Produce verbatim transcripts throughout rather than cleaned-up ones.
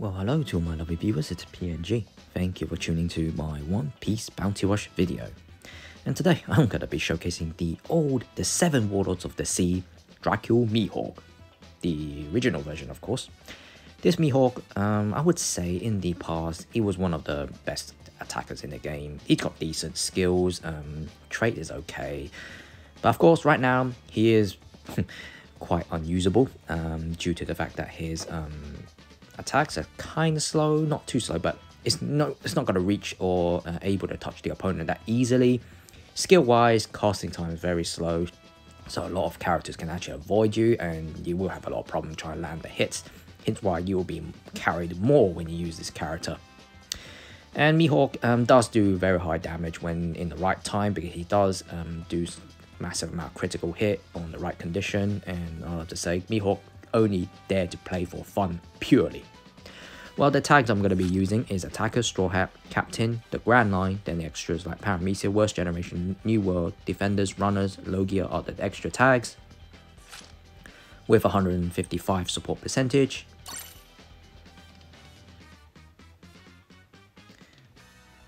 Well, hello to all my lovely viewers, it's P N G. Thank you for tuning to my One Piece Bounty Rush video. And today, I'm going to be showcasing the old, the Seven Warlords of the Sea, Dracule Mihawk. The original version, of course. This Mihawk, um, I would say in the past, he was one of the best attackers in the game. He's got decent skills, um, trait is okay. But of course, right now, he is quite unusable um, due to the fact that his... Um, attacks are kind of slow, not too slow, but it's not it's not going to reach or uh, able to touch the opponent that easily. Skill-wise, casting time is very slow, so a lot of characters can actually avoid you, and you will have a lot of problem trying to land the hits. Hence why you will be carried more when you use this character. And Mihawk um, does do very high damage when in the right time, because he does um, do massive amount of critical hit on the right condition, and I'll have to say, Mihawk only there to play for fun purely. Well, the tags I'm going to be using is Attacker, Straw Hat, Captain, the Grand Line, then the extras like Paramecia, Worst Generation, New World, Defenders, Runners, Logia are the extra tags with one hundred fifty-five support percentage.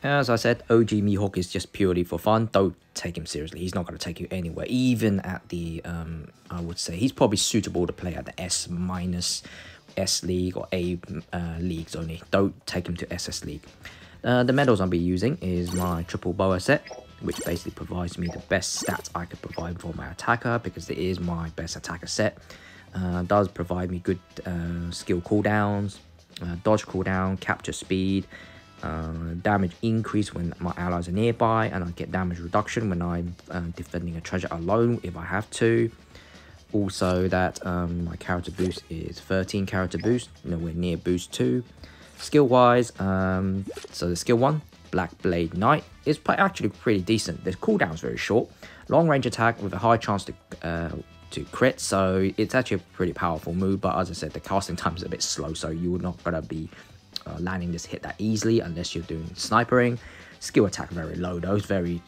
As I said, O G Mihawk is just purely for fun. Don't take him seriously. He's not going to take you anywhere. Even at the, um, I would say, he's probably suitable to play at the S minus, S League or A uh, Leagues only. Don't take him to S S League. Uh, the medals I'll be using is my triple Boa set, which basically provides me the best stats I could provide for my attacker, because it is my best attacker set. Uh, does provide me good uh, skill cooldowns, uh, dodge cooldown, capture speed, Uh, damage increase when my allies are nearby, and I get damage reduction when I'm uh, defending a treasure alone if I have to. Also that um, my character boost is thirteen character boost, nowhere near boost two. Skill wise, um, so the skill one, Black Blade Knight, is actually pretty decent. The cooldown is very short, long range attack with a high chance to uh, to crit, so it's actually a pretty powerful move, but as I said, the casting time is a bit slow, so you're not going to be Uh, landing this hit that easily unless you're doing snipering. Skill attack very low though, it's very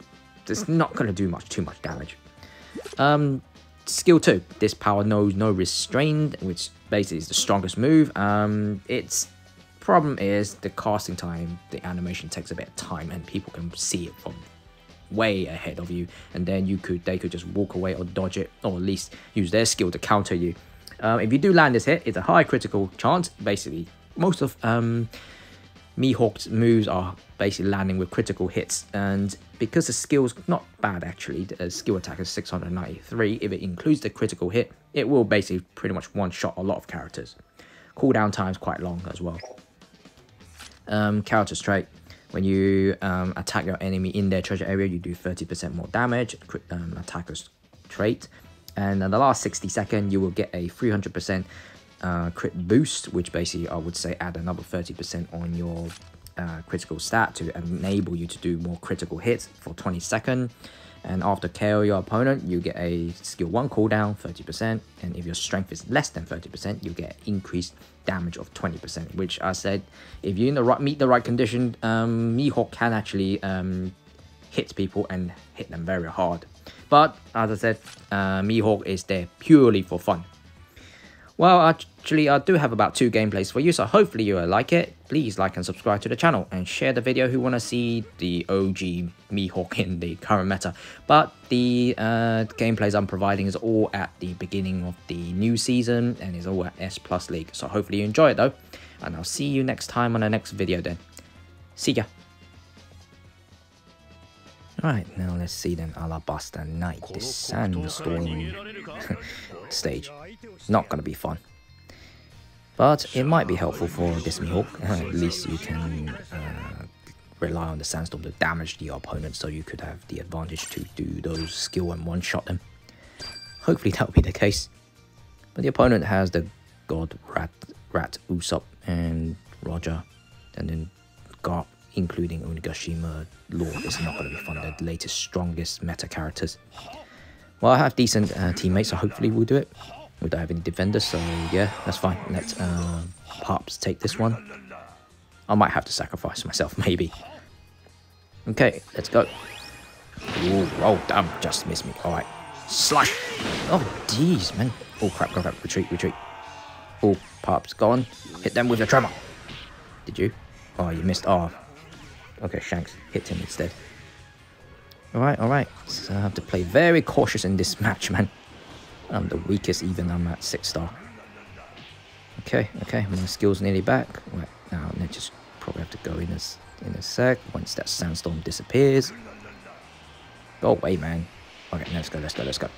it's not going to do much too much damage. Um skill two, this power knows no restraint, which basically is the strongest move. Um its problem is the casting time, the animation takes a bit of time, and people can see it from way ahead of you, and then you could they could just walk away or dodge it, or at least use their skill to counter you. Um, if you do land this hit, it's a high critical chance. Basically most of um, Mihawk's moves are basically landing with critical hits, and because the skill's not bad actually, the skill attack is six hundred ninety-three, if it includes the critical hit, it will basically pretty much one-shot a lot of characters. Cooldown time's quite long as well. Um, character trait, when you um, attack your enemy in their treasure area, you do thirty percent more damage, um, attacker's trait, and in the last sixty seconds, you will get a three hundred percent Uh, crit boost, which basically I would say add another thirty percent on your uh, critical stat to enable you to do more critical hits for twenty seconds. And after K O your opponent, you get a skill one cooldown thirty percent, and if your strength is less than thirty percent, you get increased damage of twenty percent, which I said, if you in the right, meet the right condition, um, Mihawk can actually um, hit people and hit them very hard. But as I said, uh, Mihawk is there purely for fun. Well, actually, I do have about two gameplays for you, so hopefully you'll like it. Please like and subscribe to the channel, and share the video who want to see the O G Mihawk in the current meta. But the uh, gameplays I'm providing is all at the beginning of the new season, and is all at S Plus League. So hopefully you enjoy it though, and I'll see you next time on the next video then. See ya! Right, now let's see then Alabasta Night, this sandstorm stage. Not gonna be fun. But it might be helpful for this Mihawk. At least you can uh, rely on the sandstorm to damage the opponent, so you could have the advantage to do those skill and one-shot them. Hopefully that'll be the case. But the opponent has the God Rat, Rat Usopp and Roger, and then Garp, including Onigashima. Lord is not going to be fun, the latest, strongest meta characters. Well, I have decent uh, teammates, so hopefully we'll do it. We don't have any defenders, so yeah, that's fine. Let uh, Pops take this one. I might have to sacrifice myself, maybe. Okay, let's go. Ooh, roll, damn, just missed me. Alright, slash. Oh, jeez, man. Oh, crap, crap, crap, retreat, retreat. Oh, Pops, gone. Hit them with the tremor. Did you? Oh, you missed. Oh. Okay, Shanks hit him instead. Alright, alright. So I have to play very cautious in this match, man. I'm the weakest, even I'm at six star. Okay, okay. My skill's nearly back. Right, now I just probably have to go in a, in a sec once that sandstorm disappears. Go away, man. Okay, no, let's go, let's go, let's go.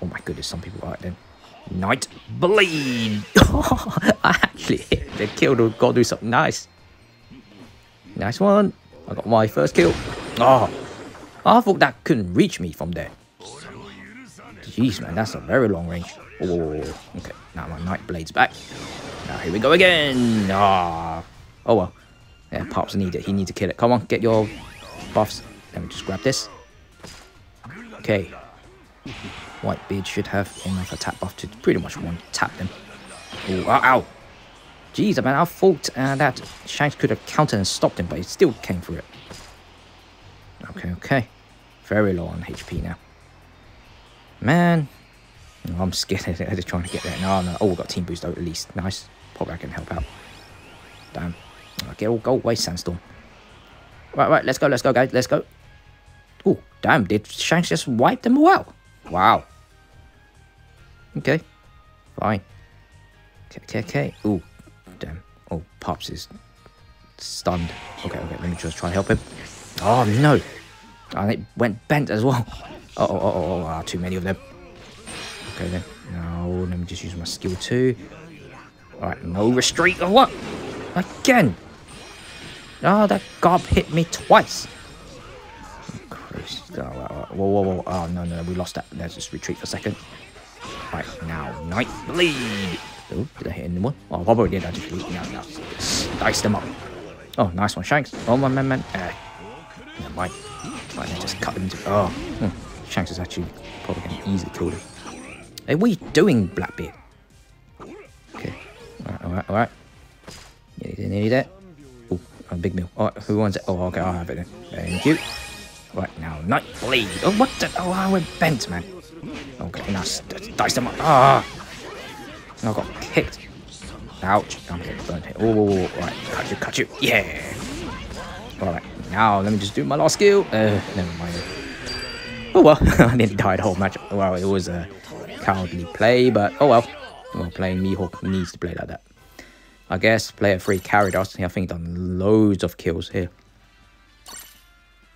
Oh my goodness, some people are right then. Night Blade! I actually hit the kill to go do something nice. Nice one. I got my first kill. Oh, I thought that couldn't reach me from there. Jeez, man, that's a very long range. Oh, okay. Now my Night Blade's back. Now here we go again. Ah. Oh well. Yeah, Pops needs it. He needs to kill it. Come on, get your buffs. Let me just grab this. Okay. White Beard should have enough attack buff to pretty much one tap them. Oh, ow, ow. Jeez, man, I thought uh, that Shanks could have countered and stopped him, but he still came through it. Okay, okay. Very low on H P now. Man. No, I'm scared. I'm just trying to get there. No, no. Oh, we got team boost though, at least. Nice. Probably I can help out. Damn. Okay, oh, go away, Sandstorm. Right, right. Let's go, let's go, guys. Let's go. Oh, damn. Did Shanks just wipe them all out? Wow. Okay. Fine. Okay, okay, okay. Ooh. Damn. Oh, Pops is stunned. Okay, okay. Let me just try and help him. Oh, no. And it went bent as well. Oh, oh, oh, oh, oh. Ah, too many of them. Okay, then. No, let me just use my skill too. Alright, no restraint or what? Again. Oh, that Garp hit me twice. Oh, whoa, whoa, whoa. Oh, no, no, we lost that. Let's just retreat for a second. Right, now, Night Bleed. Oh, did I hit anyone? Oh, I probably did. I just bleed. No, no. Dice them up. Oh, nice one, Shanks. Oh, my man, man. Uh, never mind. Right, let's just cut them to. Oh, hmm. Shanks is actually probably going to easily kill them. Hey, what are you doing, Blackbeard? Okay. Alright, alright, alright. Nearly there, nearly there. Oh, a big meal. Alright, who wants it? Oh, okay, I'll have it then. Thank you. Right now, Night Blade. Oh, what the? Oh, I went bent, man. Okay, now dice them up. Ah! I got kicked. Ouch. I'm getting burnt here. Oh, right. Cut you, cut you. Yeah. Alright, now let me just do my last skill. Uh, never mind. Oh, well. I nearly died the whole match. Well, it was a cowardly play, but oh, well. Well, playing Mihawk needs to play like that. I guess player three carried us. I think done loads of kills here.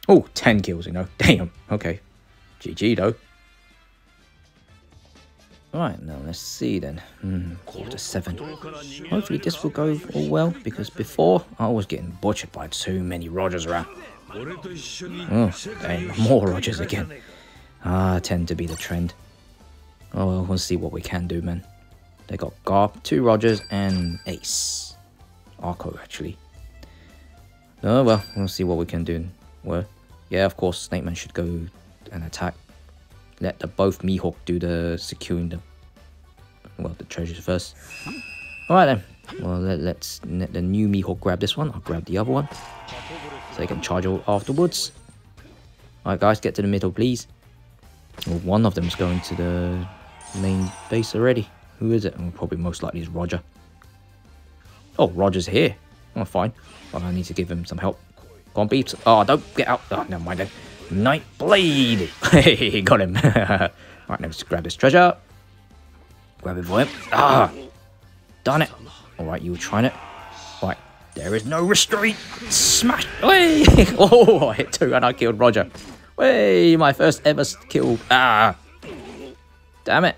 Oh, ten kills, you know. Damn. Okay. G G, though. Alright, now let's see then. Mm, quarter seven. Hopefully this will go all well, because before I was getting butchered by too many Rogers around. Oh, damn. More Rogers again. Ah, tend to be the trend. Oh, well, we'll see what we can do, man. They got Garp, two Rogers, and Ace. Arco, actually. Oh, well, we'll see what we can do. Well, yeah, of course, Snake Man should go and attack. Let the both Mihawk do the securing the, well, the treasures first. Alright then, well, let, let's let the new Mihawk grab this one. I'll grab the other one, so they can charge all afterwards. Alright guys, get to the middle, please. Well, one of them is going to the main base already. Who is it? Well, probably most likely is Roger. Oh, Roger's here. Oh, fine. Well, I need to give him some help. Go on, beeps. Oh, don't get out. Oh, never mind then. Night Blade. Hey, got him. Alright, now let's grab this treasure. Grab it for him. Ah, darn it. Alright, you were trying it. Right, there is no restraint. Smash. Hey. Oh, I hit two and I killed Roger. Hey, my first ever kill. Ah, damn it.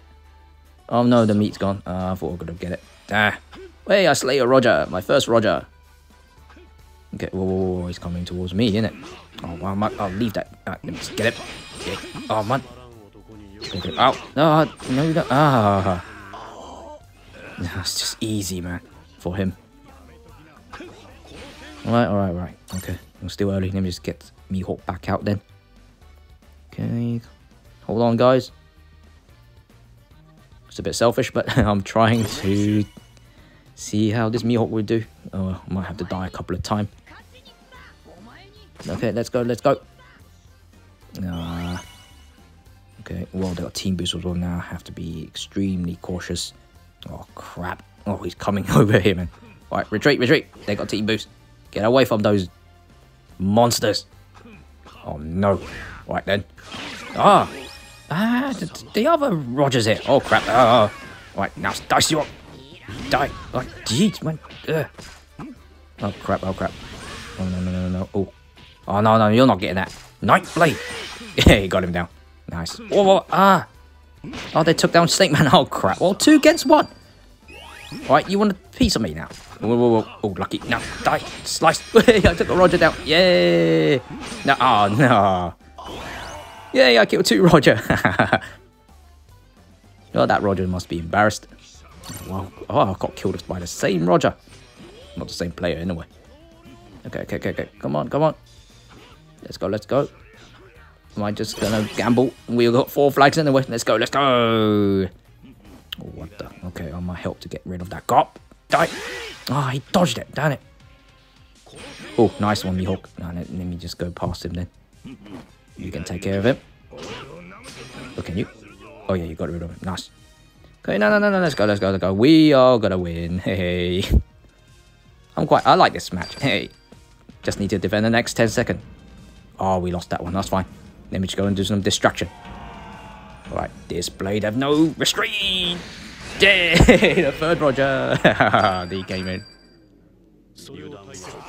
Oh no, the meat's gone. Uh, I thought I was going to get it. Ah, hey, I slay a Roger. My first Roger. Okay, whoa, whoa, whoa, he's coming towards me, isn't it? Oh, wow, well, I'll leave that. All right, let me just get it. Okay. Oh, man. Okay. Ow. No, no, no. Ah. That's just easy, man, for him. All right, all right, all right. Okay, I'm still early. Let me just get Mihawk back out then. Okay. Hold on, guys. It's a bit selfish, but I'm trying to see how this Mihawk will do. Oh, well, I might have to die a couple of times. Okay, let's go, let's go. Uh, okay, well, they got team boost as well now. I have to be extremely cautious. Oh, crap. Oh, he's coming over here, man. Alright, retreat, retreat. They got Team Boost. Get away from those monsters. Oh no. Right then. Ah! Ah, the, the other Roger's here. Oh crap. Oh, oh. Right, now dice you up. Die. Oh, jeez, man. Ugh. Oh crap, oh crap. Oh no, no, no, no. Oh. Oh no, no, you're not getting that. Night Blade. Yeah, he got him down. Nice. Oh, oh, ah. Oh, they took down Snake Man. Oh crap. Well, two against one. Alright, you want a piece of me now? Whoa, whoa, whoa. Oh, lucky. Now, die. Slice. I took a Roger down. Yay. No, oh, no. Yay, I killed two Roger. Oh, that Roger must be embarrassed. Wow. Oh, I got killed by the same Roger. Not the same player, anyway. Okay, okay, okay, okay. Come on, come on. Let's go, let's go. Am I just gonna gamble? We got four flags anyway. Let's go, let's go. Oh, what the? Okay, I might help to get rid of that. Garp! Die! Ah, oh, he dodged it. Damn it. Oh, nice one, Mihawk. No, let, let me just go past him then. You can take care of him. Oh, can you? Oh, yeah, you got rid of him. Nice. Okay, no, no, no, no. Let's go, let's go, let's go. We are gonna win. Hey. I'm quite... I like this match. Hey. Just need to defend the next ten seconds. Oh, we lost that one. That's fine. Let me just go and do some distraction. Alright, this blade have no restraint! Yeah, the third Roger! He came in.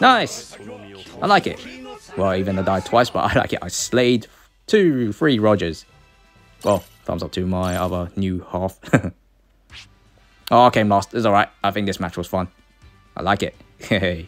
Nice! I like it. Well, even I died twice, but I like it. I slayed two, three Rogers. Well, thumbs up to my other new half. Oh, I came last. It's alright. I think this match was fun. I like it. Hey.